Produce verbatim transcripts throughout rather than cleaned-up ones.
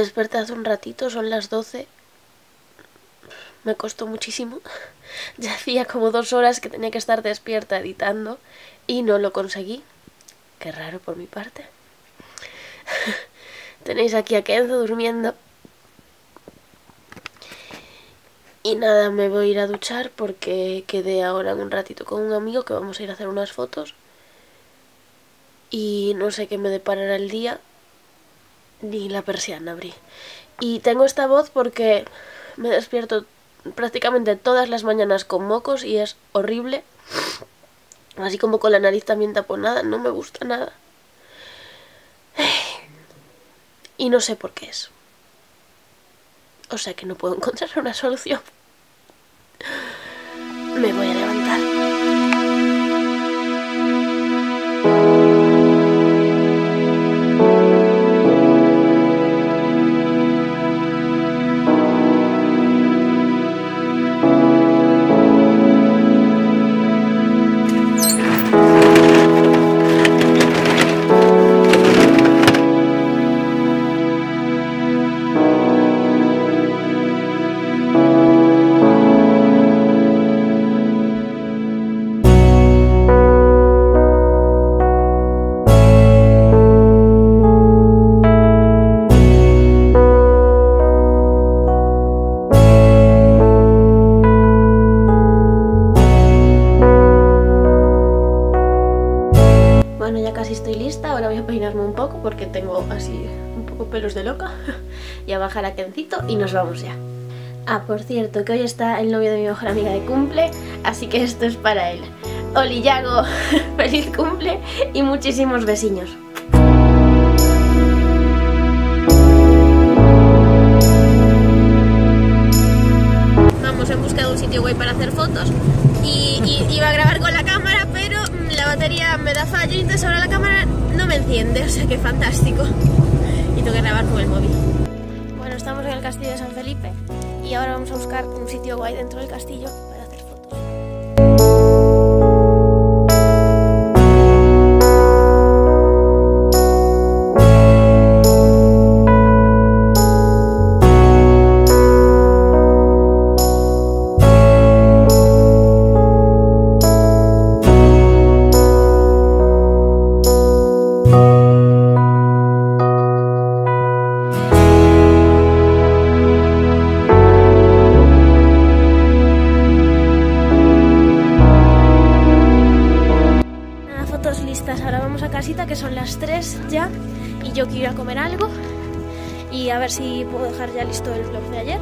desperté hace un ratito, son las doce. Me costó muchísimo. Ya hacía como dos horas que tenía que estar despierta editando y no lo conseguí. Qué raro por mi parte. Tenéis aquí a Kenzo durmiendo. Y nada, me voy a ir a duchar porque quedé ahora en un ratito con un amigo que vamos a ir a hacer unas fotos. Y no sé qué me deparará el día. Ni la persiana abrí. Y tengo esta voz porque me despierto prácticamente todas las mañanas con mocos y es horrible. Así como con la nariz también taponada, no me gusta nada. Y no sé por qué es. O sea que no puedo encontrar una solución. Me voy a levantar. Porque tengo así un poco pelos de loca. Y a bajar a Kencito y nos vamos ya. Ah, por cierto, que hoy está el novio de mi mejor amiga de cumple, así que esto es para él. Oli, Yago, feliz cumple y muchísimos besiños. Vamos, he buscado un sitio guay para hacer fotos y, y iba a grabar con la cámara, pero la batería me da fallo y entonces ahora la cámara no me enciende, o sea que fantástico. Y tengo que grabar con el móvil. Bueno, estamos en el castillo de San Felipe y ahora vamos a buscar un sitio guay dentro del castillo para hacer fotos. Que son las tres ya y yo quiero ir a comer algo y a ver si puedo dejar ya listo el vlog de ayer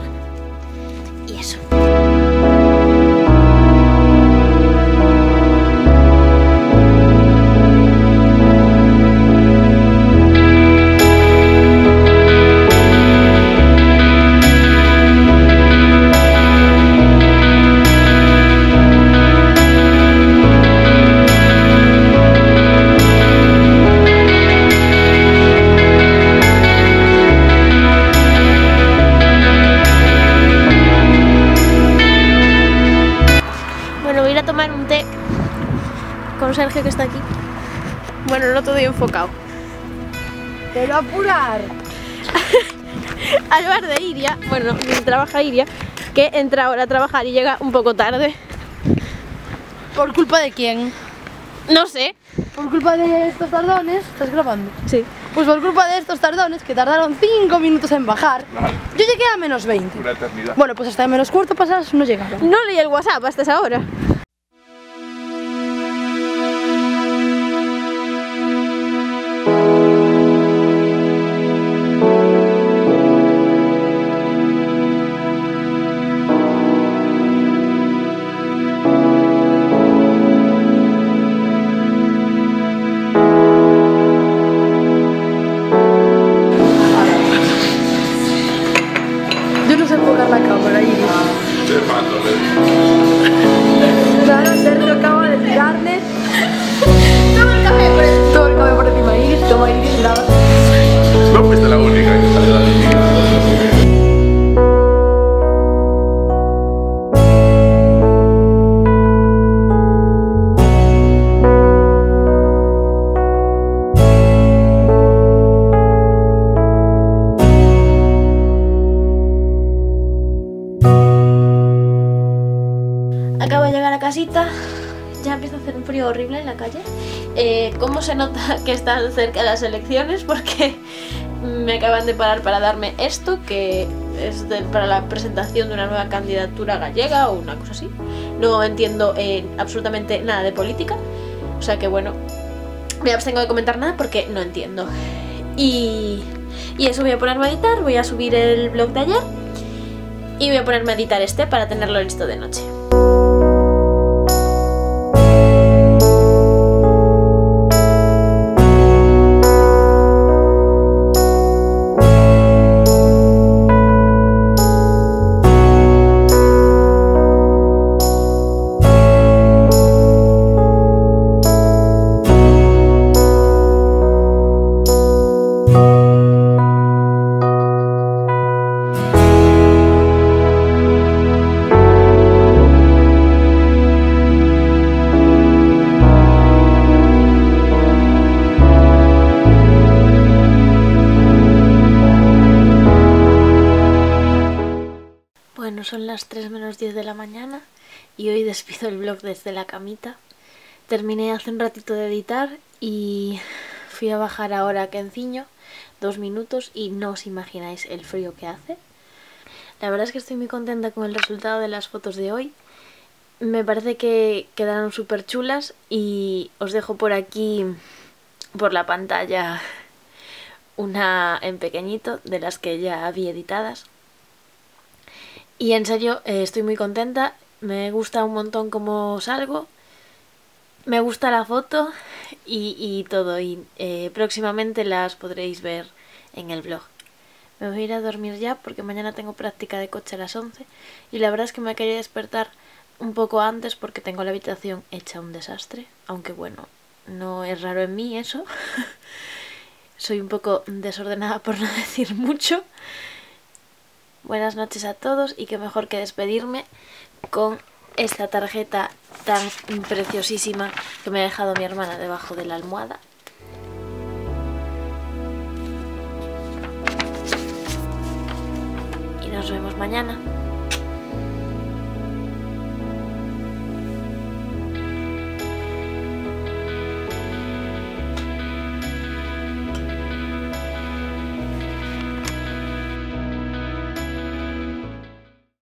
y eso. Sergio, que está aquí. Bueno, no todo enfocado. Pero apurar. Al bar de Iria, bueno, trabaja Iria, que entra ahora a trabajar y llega un poco tarde. ¿Por culpa de quién? No sé. ¿Por culpa de estos tardones? ¿Estás grabando? Sí. Pues por culpa de estos tardones que tardaron cinco minutos en bajar. Yo llegué a menos veinte. Una eternidad. Bueno, pues hasta menos cuarto pasadas no llegaron. No leí el WhatsApp hasta esa hora. Yo no sé enfocar la cámara, Iria. Te mando, ¿eh? la casita. Ya empieza a hacer un frío horrible en la calle. eh, ¿Cómo se nota que están cerca las elecciones? Porque me acaban de parar para darme esto, que es de, para la presentación de una nueva candidatura gallega o una cosa así. No entiendo eh, absolutamente nada de política, o sea que bueno, me abstengo de comentar nada porque no entiendo. Y, y eso, voy a ponerme a editar, voy a subir el vlog de ayer y voy a ponerme a editar este para tenerlo listo de noche. Son las tres menos diez de la mañana y hoy despido el vlog desde la camita. Terminé hace un ratito de editar y fui a bajar ahora a Kenziño, dos minutos, y no os imagináis el frío que hace. La verdad es que estoy muy contenta con el resultado de las fotos de hoy. Me parece que quedaron súper chulas y os dejo por aquí, por la pantalla, una en pequeñito de las que ya había editadas. Y en serio, eh, estoy muy contenta, me gusta un montón cómo salgo, me gusta la foto y, y todo, y eh, próximamente las podréis ver en el blog. Me voy a ir a dormir ya porque mañana tengo práctica de coche a las once y la verdad es que me quería despertar un poco antes porque tengo la habitación hecha un desastre, aunque bueno, no es raro en mí eso. Soy un poco desordenada por no decir mucho. Buenas noches a todos y qué mejor que despedirme con esta tarjeta tan preciosísima que me ha dejado mi hermana debajo de la almohada. Y nos vemos mañana.